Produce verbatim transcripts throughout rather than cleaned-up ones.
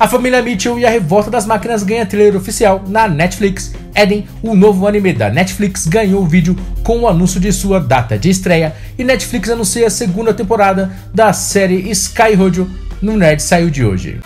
A Família Mitchell e a Revolta das Máquinas ganha trailer oficial na Netflix. Eden, o novo anime da Netflix, ganhou o vídeo com o anúncio de sua data de estreia e Netflix anuncia a segunda temporada da série Sky Rojo no Nerd Saiu de hoje.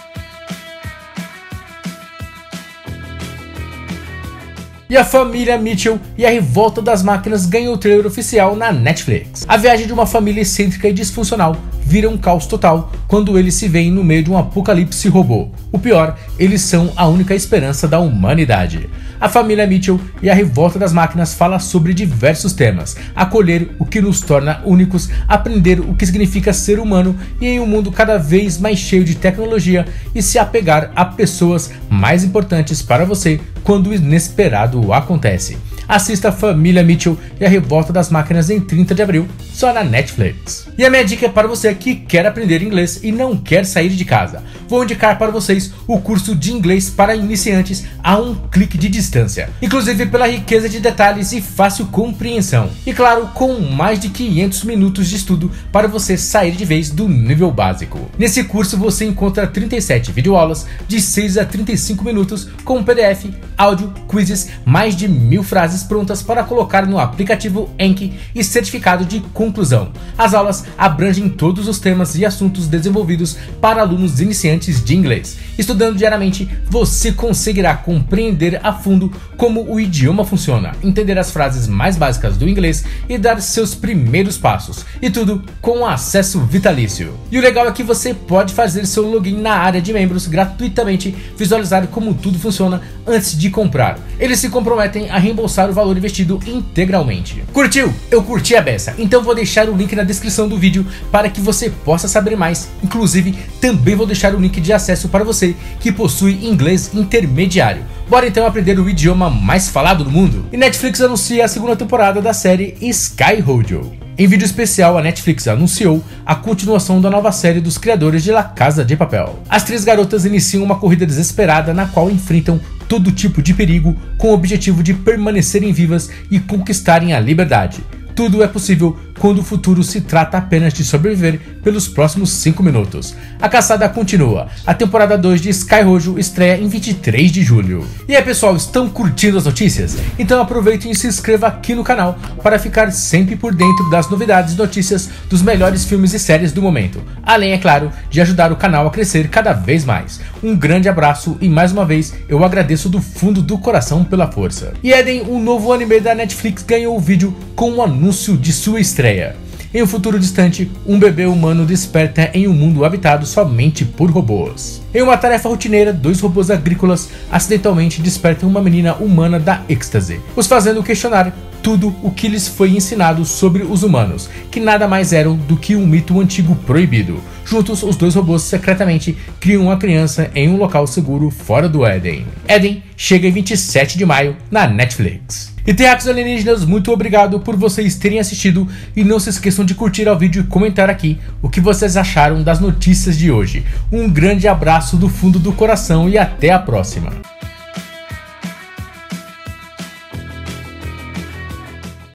E a Família Mitchell e a Revolta das Máquinas ganhou o trailer oficial na Netflix. A viagem de uma família excêntrica e disfuncional vira um caos total quando eles se veem no meio de um apocalipse robô. O pior, eles são a única esperança da humanidade. A Família Mitchell e a Revolta das Máquinas fala sobre diversos temas: acolher o que nos torna únicos, aprender o que significa ser humano e em um mundo cada vez mais cheio de tecnologia, e se apegar a pessoas mais importantes para você quando o inesperado acontece. Assista a Família Mitchell e a Revolta das Máquinas em trinta de abril, só na Netflix. E a minha dica é para você que quer aprender inglês e não quer sair de casa. Vou indicar para vocês o curso de inglês para iniciantes a um clique de distância, inclusive pela riqueza de detalhes e fácil compreensão. E claro, com mais de quinhentos minutos de estudo para você sair de vez do nível básico. Nesse curso você encontra trinta e sete videoaulas de seis a trinta e cinco minutos com P D F, áudio, quizzes, mais de mil frases prontas para colocar no aplicativo Enki e certificado de conclusão. As aulas abrangem todos os temas e assuntos desenvolvidos para alunos iniciantes de inglês. Estudando diariamente, você conseguirá compreender a fundo como o idioma funciona, entender as frases mais básicas do inglês e dar seus primeiros passos. E tudo com acesso vitalício. E o legal é que você pode fazer seu login na área de membros gratuitamente, visualizar como tudo funciona antes de comprar. Eles se comprometem a reembolsar o valor investido integralmente. Curtiu? Eu curti a beça, então vou deixar o link na descrição do vídeo para que você possa saber mais. Inclusive, também vou deixar o link de acesso para você que possui inglês intermediário. Bora então aprender o idioma mais falado do mundo? E Netflix anuncia a segunda temporada da série Sky Rojo. Em vídeo especial, a Netflix anunciou a continuação da nova série dos criadores de La Casa de Papel. As três garotas iniciam uma corrida desesperada na qual enfrentam todo tipo de perigo com o objetivo de permanecerem vivas e conquistarem a liberdade. Tudo é possível quando o futuro se trata apenas de sobreviver pelos próximos cinco minutos. A caçada continua. A temporada dois de Sky Rojo estreia em vinte e três de julho. E aí pessoal, estão curtindo as notícias? Então aproveite e se inscreva aqui no canal para ficar sempre por dentro das novidades e notícias dos melhores filmes e séries do momento. Além, é claro, de ajudar o canal a crescer cada vez mais. Um grande abraço e mais uma vez eu agradeço do fundo do coração pela força. E Eden, o novo anime da Netflix, ganhou o vídeo com um anúncio de sua estreia. Em um futuro distante, um bebê humano desperta em um mundo habitado somente por robôs. Em uma tarefa rotineira, dois robôs agrícolas acidentalmente despertam uma menina humana da êxtase, os fazendo questionar tudo o que lhes foi ensinado sobre os humanos, que nada mais eram do que um mito antigo proibido. Juntos, os dois robôs secretamente criam uma criança em um local seguro fora do Éden. Éden chega em vinte e sete de maio na Netflix. E terráqueos alienígenas, muito obrigado por vocês terem assistido e não se esqueçam de curtir o vídeo e comentar aqui o que vocês acharam das notícias de hoje. Um grande abraço do fundo do coração e até a próxima!